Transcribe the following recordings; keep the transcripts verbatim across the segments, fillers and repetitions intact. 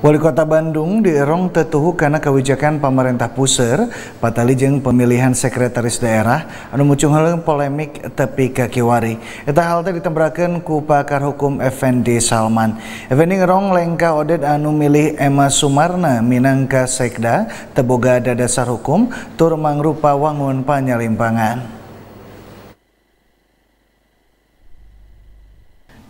Wali Kota Bandung dierong tetuhu karena kebijakan pemerintah puseur patali jeung pemilihan sekretaris daerah anu mucungheung polemik tepi ka kiwari. Eta hal teh ditemburakeun ku pakar hukum Effendy Salman. Effendy ngerong lengkah Oded anu milih Ema Sumarna minangka sekda teboga ada dasar hukum tur mangrupa wangun panyalimpangan.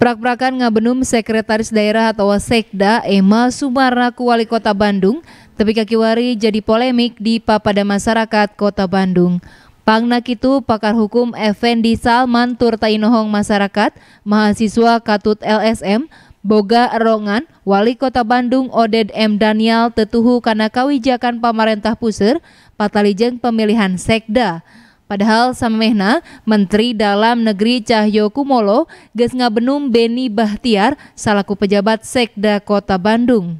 Prak-prakan ngabenum sekretaris daerah atau sekda Ema Sumarna ku Wali Kota Bandung tepi ka kiwari jadi polemik di papada masyarakat Kota Bandung. Pangna kitu pakar hukum Effendy Salman tur tainohong masyarakat mahasiswa katut L S M boga erongan Wali Kota Bandung Oded M. Danial tetuhu kana kawijakan pamarentah puseur patali jeung pemilihan sekda. Padahal samemehna Menteri Dalam Negeri Cahyo Kumolo geus ngabenum Beni Bahtiar salaku pejabat sekda Kota Bandung.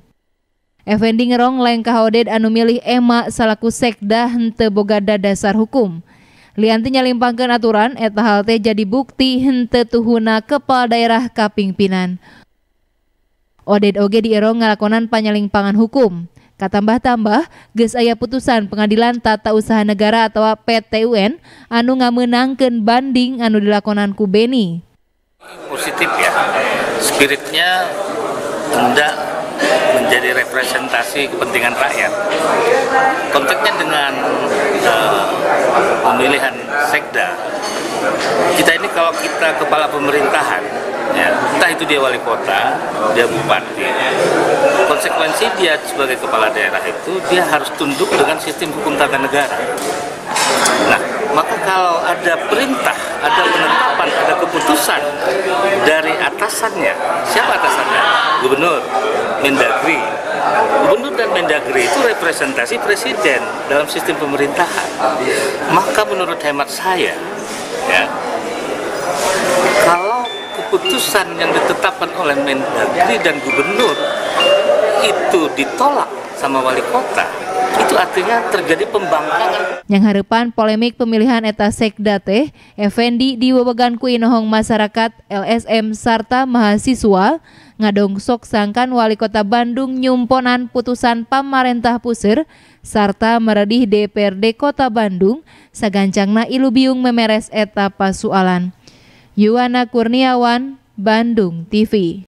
Effendy ngerong lengkah Oded anu milih Ema salaku sekda henteu boga dasar hukum. Lian teu nyalimpangkeun aturan eta hal teh jadi bukti henteu tuhuna kepala daerah kapingpinan. Oded oge dierong ngalakonan panyalingpangan hukum. Katambah-tambah, geus aya putusan Pengadilan Tata Usaha Negara atau P T U N anu ngameunangkeun banding anu dilakonan ku Beni. Positif ya, spiritnya hendak menjadi representasi kepentingan rakyat. Konteksnya dengan uh, pemilihan sekda, kita ini kalau kita kepala pemerintahan, ya, entah itu dia wali kota, dia bupati, konsekuensi dia sebagai kepala daerah itu dia harus tunduk dengan sistem hukum tata negara. Nah, maka kalau ada perintah, ada penetapan, ada keputusan dari atasannya, siapa atasannya? Gubernur, Mendagri. Gubernur dan Mendagri itu representasi presiden dalam sistem pemerintahan. Maka menurut hemat saya, ya, kalau keputusan yang ditetapkan oleh Mendagri dan gubernur itu ditolak sama wali kota, itu artinya terjadi pembangkangan. Yang harapan polemik pemilihan eta sekda teh, Effendy diwebegan ku inohong masyarakat L S M sarta mahasiswa ngadongsok sangkan Wali Kota Bandung nyumponan putusan pamarentah puseur sarta meredih D P R D Kota Bandung sagancangna ilu biung memeres eta pasualan. Yuwana Kurniawan, Bandung T V.